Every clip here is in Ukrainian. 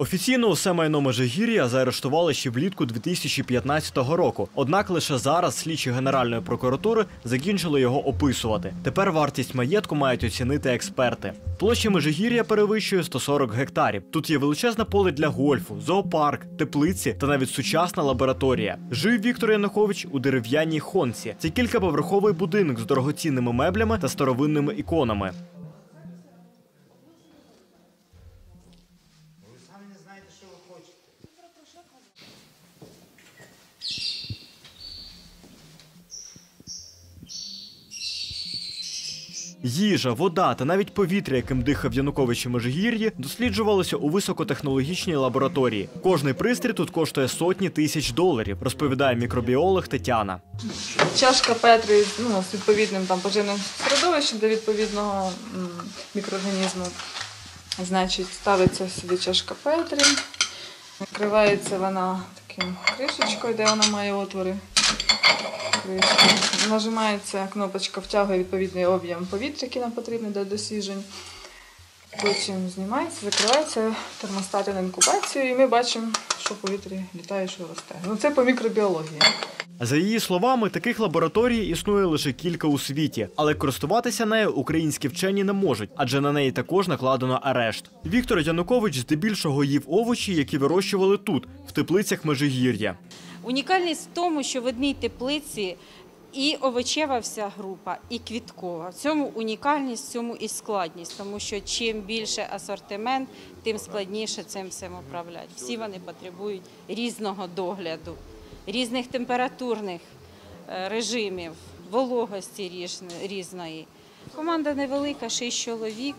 Офіційно усе майно Межигір'я заарештували ще влітку 2015 року. Однак лише зараз слідчі Генеральної прокуратури закінчили його описувати. Тепер вартість маєтку мають оцінити експерти. Площа Межигір'я перевищує 140 гектарів. Тут є величезне поле для гольфу, зоопарк, теплиці та навіть сучасна лабораторія. Жив Віктор Янукович у дерев'яній хонці. Це кількаповерховий будинок з дорогоцінними меблями та старовинними іконами. Їжа, вода та навіть повітря, яким дихав Янукович у Межигір'ї, досліджувалося у високотехнологічній лабораторії. Кожний пристрій тут коштує сотні тисяч доларів, розповідає мікробіолог Тетяна. Чашка Петри з відповідним поживним середовищем для відповідного мікроорганізму. Значить, ставиться сюди чашка Петри, накривається вона таким кришечкою, де вона має отвори. Нажимається кнопочка «Втягує відповідний об'єм повітря, який нам потрібен для досліджень». Потім знімається, закривається термостат на інкубацію, і ми бачимо, що повітря літає, що росте. Це по мікробіології. За її словами, таких лабораторій існує лише кілька у світі. Але користуватися нею українські вчені не можуть, адже на неї також накладено арешт. Віктор Янукович здебільшого їв овочі, які вирощували тут, в теплицях Межигір'я. Унікальність в тому, що в одній теплиці і овочева вся група, і квіткова. В цьому унікальність, в цьому і складність, тому що чим більше асортимент, тим складніше цим всім управляти. Всі вони потребують різного догляду, різних температурних режимів, вологості різної. Команда невелика, 6 чоловік.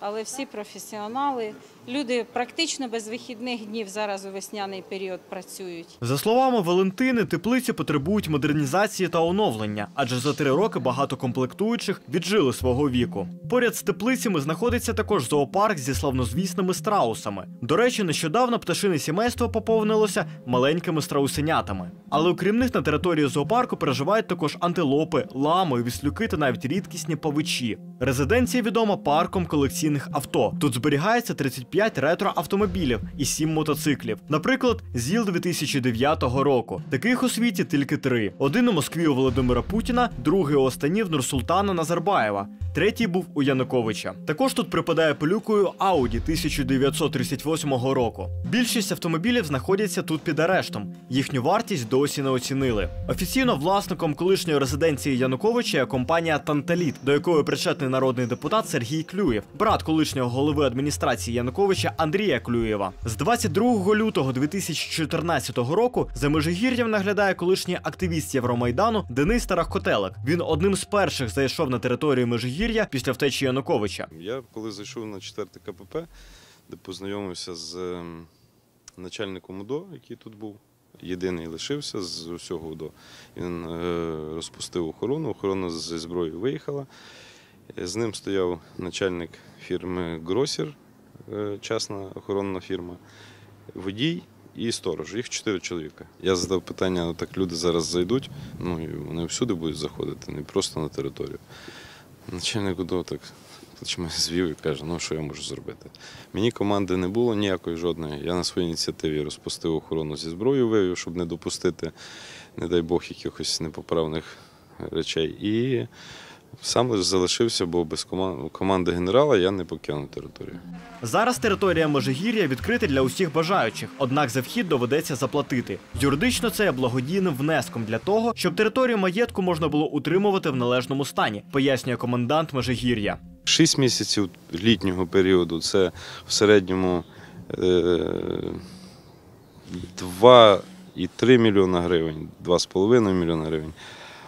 Але всі професіонали, люди практично без вихідних днів зараз у весняний період працюють. За словами Валентини, теплиці потребують модернізації та оновлення, адже за 3 роки багато комплектуючих віджили свого віку. Поряд з теплицями знаходиться також зоопарк зі славнозвісними страусами. До речі, нещодавно пташине сімейство поповнилося маленькими страусенятами. Але окрім них на території зоопарку переживають також антилопи, лами, віслюки та навіть рідкісні павичі. Резиденція відома парком колекційних авто. Тут зберігається 35 ретро-автомобілів і 7 мотоциклів. Наприклад, ЗІЛ 2009 року. Таких у світі тільки 3. Один у Москві у Володимира Путіна, другий у Астані в Нурсултана Назарбаєва, третій був у Януковича. Також тут припадає пилюкою Ауді 1938 року. Більшість автомобілів знаходяться тут під арештом. Їхню вартість досі не оцінили. Офіційно власником колишньої резиденції Януковича є компанія «Танталіт», до якої причетний народний депутат Сергій Клюєв, брат колишнього голови адміністрації Януковича Андрія Клюєва. З 22 лютого 2014 року за Межигір'ям наглядає колишній активіст Євромайдану Денис Тарахкотелик. Він одним з перших зайшов на територію Межигір'я після втечі Януковича. Я коли зайшов на 4-те КПП, де познайомився з начальником УДО, який тут був, єдиний лишився з усього УДО. Він розпустив охорону, охорона зі зброєю виїхала. З ним стояв начальник фірми «Гросар», частна охоронна фірма, водій і сторож. Їх 4 чоловіка. Я задав питання, так люди зараз зайдуть, і вони всюди будуть заходити, не просто на територію. Начальник УДО так мене звів і каже, що я можу зробити. Мені команди не було ніякої жодної. Я на своїй ініціативі розпустив охорону зі зброєю, вивів, щоб не допустити, не дай Бог, якихось непоправних речей. І сам лише залишився, бо без команди генерала я не покинув територію. Зараз територія Межигір'я відкрита для усіх бажаючих, однак за вхід доведеться заплатити. Юридично це є благодійним внеском для того, щоб територію маєтку можна було утримувати в належному стані, пояснює комендант Межигір'я. 6 місяців літнього періоду – це в середньому 2,3 мільйона гривень, 2,5 мільйона гривень.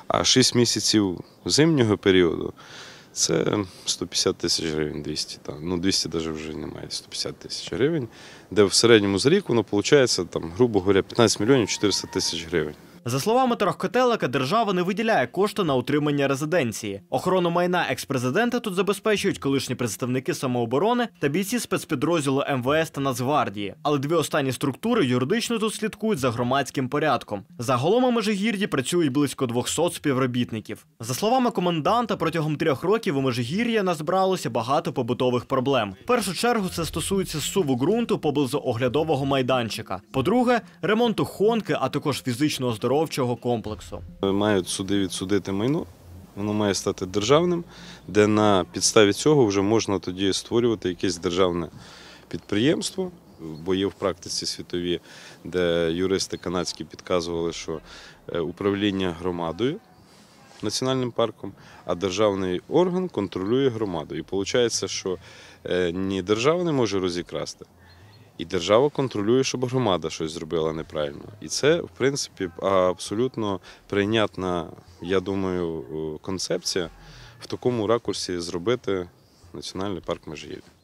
А 6 місяців зимнього періоду – це 150 тисяч гривень, 200, 200 навіть вже немає, 150 тисяч гривень, де в середньому за рік воно виходить, грубо говоря, 15 мільйонів 400 тисяч гривень. За словами Тарахкотелика, держава не виділяє кошти на утримання резиденції. Охорону майна експрезидента тут забезпечують колишні представники самооборони та бійці спецпідрозділу МВС та Нацгвардії. Але дві останні структури юридично тут слідкують за громадським порядком. Загалом у Межигір'ї працюють близько 200 співробітників. За словами коменданта, протягом 3 років у Межигір'я назбралося багато побутових проблем. В першу чергу це стосується зсуву ґрунту поблизу оглядового майданчика. По-друге, ремонту хонки, а також фізично-оздоровчого комплексу. Мають суди відсудити майно, воно має стати державним, де на підставі цього вже можна тоді створювати якесь державне підприємство. Бо є в практиці світові, де юристи канадські підказували, що управління громадою, національним парком, а державний орган контролює громаду. І виходить, що ні держава не може розікрасти, і держава контролює, щоб громада щось зробила неправильно. І це, в принципі, абсолютно прийнятна, я думаю, концепція в такому ракурсі зробити національний парк Межигір'я.